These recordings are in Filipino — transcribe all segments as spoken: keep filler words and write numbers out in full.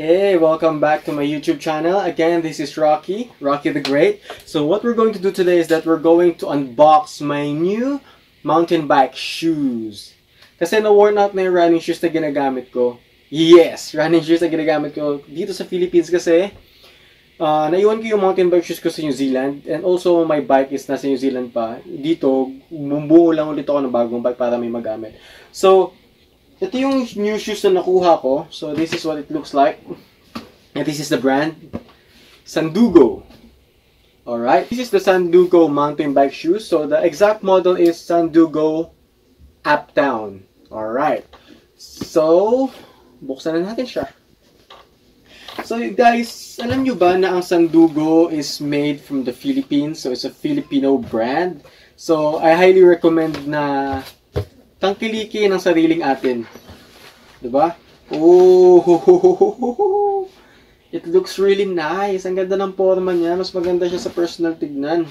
Hey, welcome back to my YouTube channel. Again, this is Rocky, Rocky the Great. So what we're going to do today is that we're going to unbox my new mountain bike shoes. Kasi na-worn out na yung running shoes na ginagamit ko. Yes, running shoes na ginagamit ko dito sa Philippines kasi. Uh, naiwan ko yung mountain bike shoes ko sa New Zealand. And also, my bike is nasa New Zealand pa. Dito, bumubuo lang ulit ako ng bagong bike para may magamit. So, ito yung new shoes na nakuha ko. So, this is what it looks like. And this is the brand. Sandugo. Alright. This is the Sandugo mountain bike shoes. So, the exact model is Sandugo UPTOWN. Alright. So, buksan na natin siya. So, you guys, alam nyo ba na ang Sandugo is made from the Philippines? So, it's a Filipino brand. So, I highly recommend na tangkiliki ng sariling atin. Diba? Oh! It looks really nice. Ang ganda ng forma niya. Mas maganda siya sa personal tignan.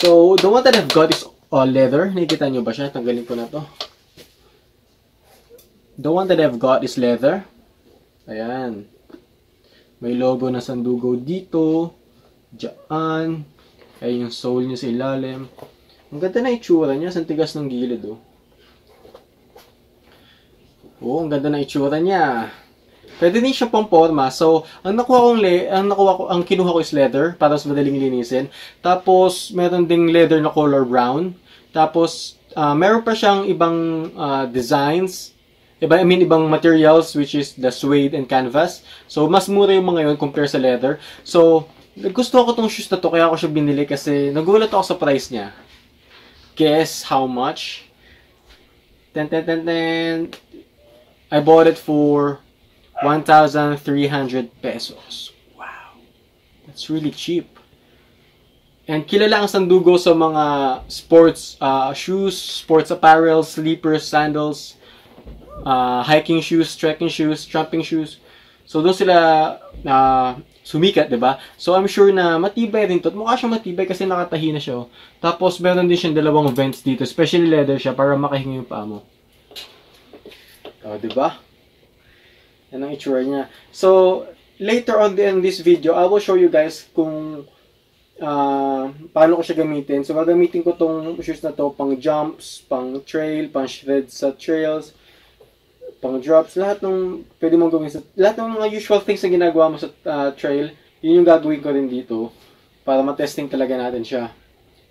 So, the one that I've got is all leather. Nakikita nyo ba siya? Tanggalin ko na to. The one that I've got is leather. Ayan. May logo na Sandugo dito. Diyan. Ayan yung sole niya sa ilalim. Ang ganda na itsura niya. Ang tigas ng gilid, oh. Oh, ang ganda na itsura niya. Pwede din siya pang forma. So, ang nakuha kong le ang nakuha ko, ang kinuha ko is leather para mas madaling linisin. Tapos, meron ding leather na color brown. Tapos, uh, meron pa siyang ibang uh, designs. Iba, I mean, ibang materials which is the suede and canvas. So, mas mura yung mga yun compare sa leather. So, gusto ko tong shoes na to kaya ako siya binili kasi nagulat ako sa price niya. Guess how much? Ten, ten, ten, ten. I bought it for one thousand three hundred pesos. Wow. That's really cheap. And kilala ang Sandugo sa mga sports uh, shoes, sports apparel, sleepers, sandals, uh, hiking shoes, trekking shoes, tramping shoes. So doon sila uh, sumikat, diba? So I'm sure na matibay rin to. Mukha siyang matibay kasi nakatahi na siya. Tapos meron din siyang dalawang vents dito. Especially leather siya para makahingi yung paa mo. O, diba? Yan ang itsura niya. So, later on in this video, I will show you guys kung uh, paano ko siya gamitin. So, gagamitin ko tong shoes na to pang jumps, pang trail, pang shred sa trails, pang drops, lahat ng pwede mong gawin sa, lahat ng mga usual things na ginagawa mo sa uh, trail, yun yung gagawin ko rin dito para matesting talaga natin siya.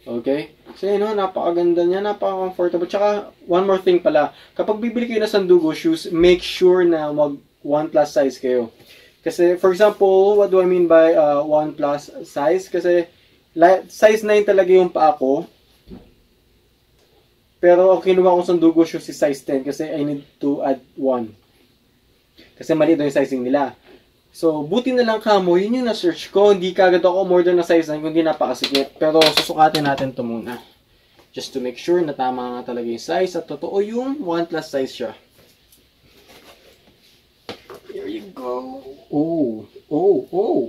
Okay? So, yun o, napakaganda niya, napaka-comfortable. Tsaka, one more thing pala, kapag bibili kayo na Sandugo shoes, make sure na mag one plus size kayo. Kasi, for example, what do I mean by uh, one plus size? Kasi, size nine talaga yung paa ko. Pero ang kinuha kong Sandugo shoes si size ten kasi I need to add one. Kasi mali doon yung sizing nila. So, buti na lang kamo, yun yung na-search ko. Hindi kagad ako umorder na size nine kundi napakasigit. Pero susukatin natin to muna. Just to make sure na tama nga talaga yung size at totoo yung one plus size siya. Here you go. Oh, oh, oh.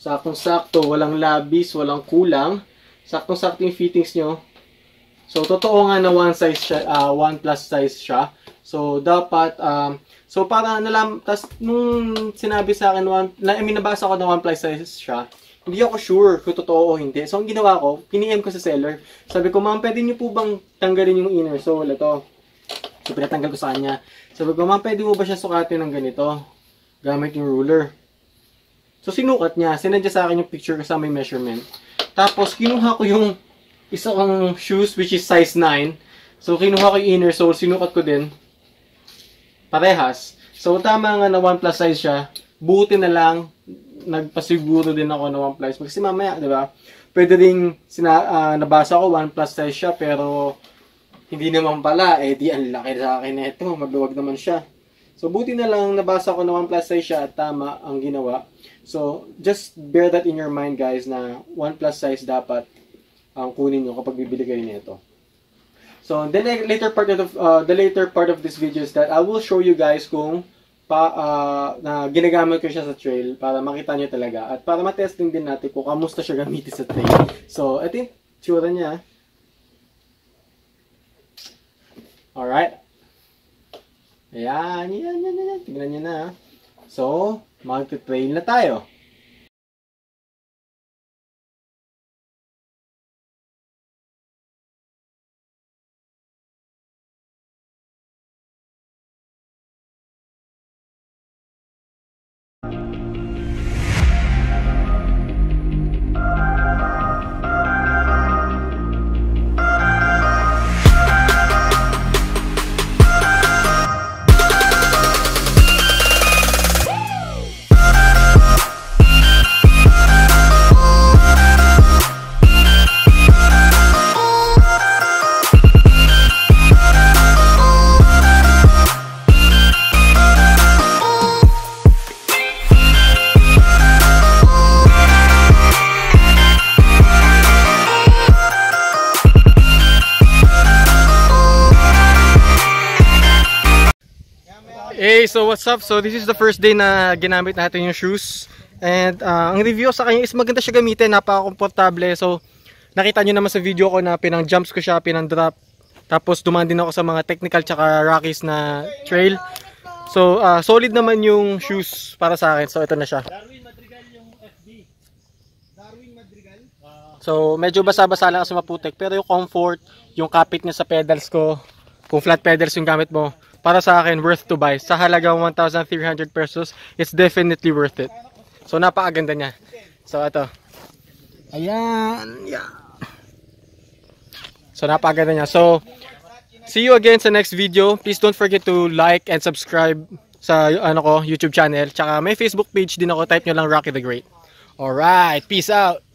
Saktong-sakto, walang labis, walang kulang. Sakto-sakto yung fittings nyo. So, totoo nga na one size siya, uh, one plus size siya. So, dapat, um, so para nalam, tas nung sinabi sa akin, one, na, I mean, nabasa ko na one plus size siya, hindi ako sure kung totoo o hindi. So, ang ginawa ko, pini-M ko sa seller. Sabi ko, ma'am, pwede nyo po bang tanggalin yung inner sole? Ito. So, pinatanggal ko sa kanya. Sabi ko, ma'am, pwede mo ba siya sukatin ng ganito? Gamit yung ruler. So, sinukat niya. Sinadya sa akin yung picture kasama yung measurement. Tapos, kinuha ko yung isa kong shoes, which is size nine. So, kinuha ko yung inner sole. Sinukat ko din. Parehas. So, tama nga na one plus size siya. Buti na lang, nagpasiguro din ako na one plus. Kasi mamaya, di ba? Pwede rin, sina, uh, nabasa ko, one plus size siya. Pero, hindi naman pala. Eh, di, ang laki sa akin na ito. Magluwag naman siya. So, buti na lang, nabasa ko na one plus size siya. At tama ang ginawa. So, just bear that in your mind, guys, na one plus size dapat ang um, kunin nyo kapag bibili kayo nito. So, then the later part of uh, the later part of this video is that I will show you guys kung pa uh, na ginagamit ko siya sa trail para makita nyo talaga at para matesting din natin kung kamusta siya gamitin sa trail. So, ito yung tsura niya. All right. Ayan, yan, yan, yan. Tignan nyo na. So, mag-train na tayo. Hey, so what's up? So this is the first day na ginamit natin yung shoes. And uh, ang review sa kanya is maganda siya gamitin, napaka-komportable. So nakita nyo naman sa video ko na pinang jumps ko siya, pinang drop. Tapos dumaan din ako sa mga technical tsaka Rockies na trail. So uh, solid naman yung shoes para sa akin. So ito na siya. Darwin Madrigal yung F B. Darwin Madrigal. So medyo basa-basa lang kasi maputik. Pero yung comfort, yung kapit niya sa pedals ko, kung flat pedals yung gamit mo, para sa akin, worth to buy. Sa halagang one thousand three hundred pesos, it's definitely worth it. So, napakaganda niya. So, ito. Ayan. Yeah. So, napakaganda niya. So, see you again sa next video. Please don't forget to like and subscribe sa ano ko, YouTube channel. Tsaka may Facebook page din ako. Type nyo lang Rocky the Great. Alright. Peace out.